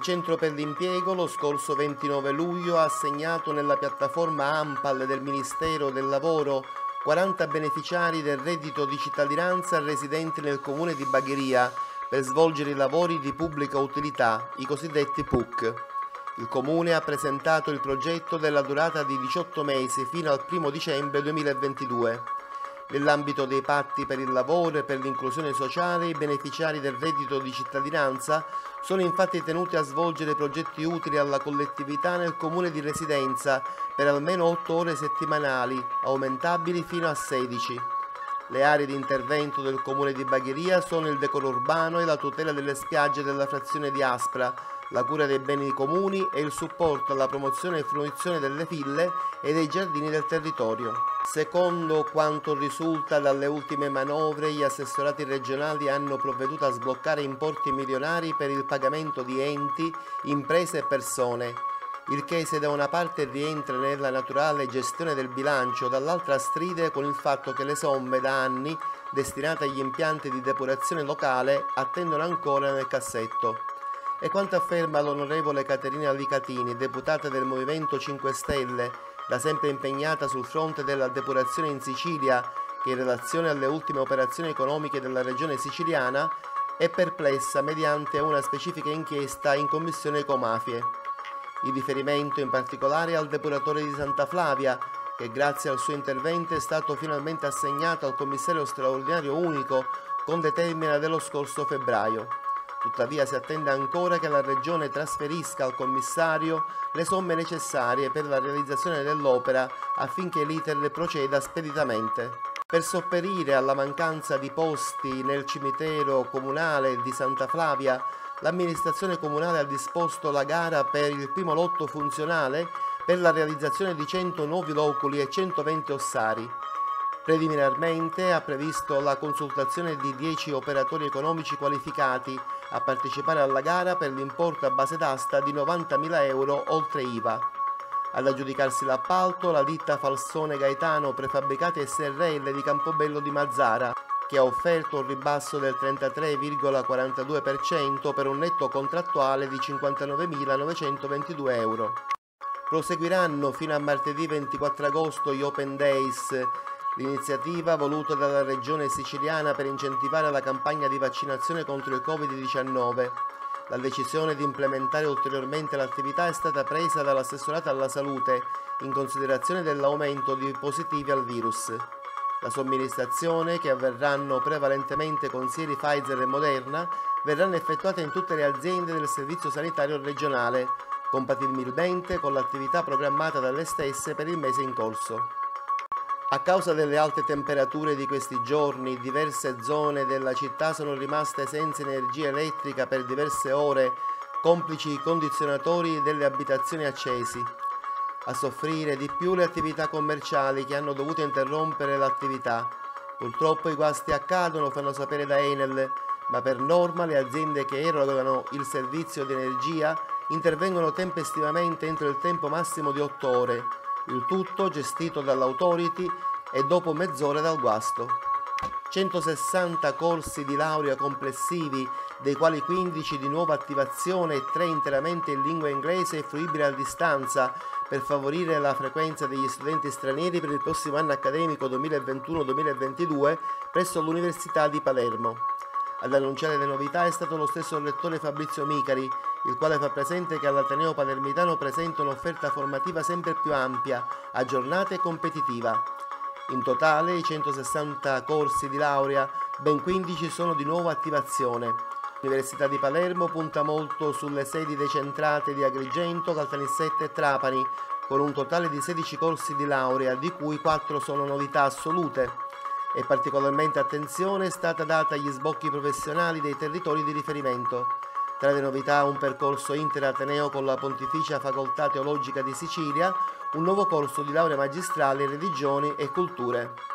Il Centro per l'Impiego lo scorso 29 luglio ha assegnato nella piattaforma ANPAL del Ministero del Lavoro 40 beneficiari del reddito di cittadinanza residenti nel comune di Bagheria per svolgere i lavori di pubblica utilità, i cosiddetti PUC. Il comune ha presentato il progetto della durata di 18 mesi fino al 1 dicembre 2022. Nell'ambito dei patti per il lavoro e per l'inclusione sociale, i beneficiari del reddito di cittadinanza sono infatti tenuti a svolgere progetti utili alla collettività nel comune di residenza per almeno 8 ore settimanali, aumentabili fino a 16. Le aree di intervento del comune di Bagheria sono il decoro urbano e la tutela delle spiagge della frazione di Aspra, la cura dei beni comuni e il supporto alla promozione e fruizione delle ville e dei giardini del territorio. Secondo quanto risulta dalle ultime manovre, gli assessorati regionali hanno provveduto a sbloccare importi milionari per il pagamento di enti, imprese e persone, il che se da una parte rientra nella naturale gestione del bilancio, dall'altra stride con il fatto che le somme da anni destinate agli impianti di depurazione locale attendono ancora nel cassetto. E quanto afferma l'onorevole Caterina Licatini, deputata del Movimento 5 Stelle, da sempre impegnata sul fronte della depurazione in Sicilia, che in relazione alle ultime operazioni economiche della regione siciliana è perplessa mediante una specifica inchiesta in Commissione Ecomafie. In riferimento in particolare al depuratore di Santa Flavia, che grazie al suo intervento è stato finalmente assegnato al commissario straordinario unico con determina dello scorso febbraio. Tuttavia si attende ancora che la Regione trasferisca al commissario le somme necessarie per la realizzazione dell'opera affinché l'iter proceda speditamente. Per sopperire alla mancanza di posti nel cimitero comunale di Santa Flavia, l'amministrazione comunale ha disposto la gara per il primo lotto funzionale per la realizzazione di 100 nuovi loculi e 120 ossari. Preliminarmente ha previsto la consultazione di 10 operatori economici qualificati a partecipare alla gara per l'importo a base d'asta di 90.000 euro oltre IVA. Ad aggiudicarsi l'appalto la ditta Falzone Gaetano Prefabbricati SRL di Campobello di Mazzara, che ha offerto un ribasso del 33,42% per un netto contrattuale di 59.922 euro. Proseguiranno fino a martedì 24 agosto gli Open Days, l'iniziativa voluta dalla Regione siciliana per incentivare la campagna di vaccinazione contro il Covid-19. La decisione di implementare ulteriormente l'attività è stata presa dall'assessorato alla salute in considerazione dell'aumento di positivi al virus. La somministrazione, che avverranno prevalentemente con sieri Pfizer e Moderna, verranno effettuate in tutte le aziende del servizio sanitario regionale, compatibilmente con l'attività programmata dalle stesse per il mese in corso. A causa delle alte temperature di questi giorni, diverse zone della città sono rimaste senza energia elettrica per diverse ore, complici i condizionatori delle abitazioni accesi. A soffrire di più le attività commerciali, che hanno dovuto interrompere l'attività. Purtroppo i guasti accadono, fanno sapere da Enel, ma per norma le aziende che erogano il servizio di energia intervengono tempestivamente entro il tempo massimo di 8 ore. Il tutto gestito dall'autority e dopo mezz'ora dal guasto. 160 corsi di laurea complessivi, dei quali 15 di nuova attivazione e 3 interamente in lingua inglese e fruibili a distanza, per favorire la frequenza degli studenti stranieri per il prossimo anno accademico 2021-2022 presso l'Università di Palermo. Ad annunciare le novità è stato lo stesso rettore Fabrizio Micari, il quale fa presente che all'Ateneo Palermitano presenta un'offerta formativa sempre più ampia, aggiornata e competitiva. In totale, i 160 corsi di laurea, ben 15 sono di nuova attivazione. L'Università di Palermo punta molto sulle sedi decentrate di Agrigento, Caltanissetta e Trapani, con un totale di 16 corsi di laurea, di cui 4 sono novità assolute. E particolarmente attenzione è stata data agli sbocchi professionali dei territori di riferimento. Tra le novità un percorso interateneo con la Pontificia Facoltà Teologica di Sicilia, un nuovo corso di laurea magistrale in religioni e culture.